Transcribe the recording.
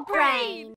your brain!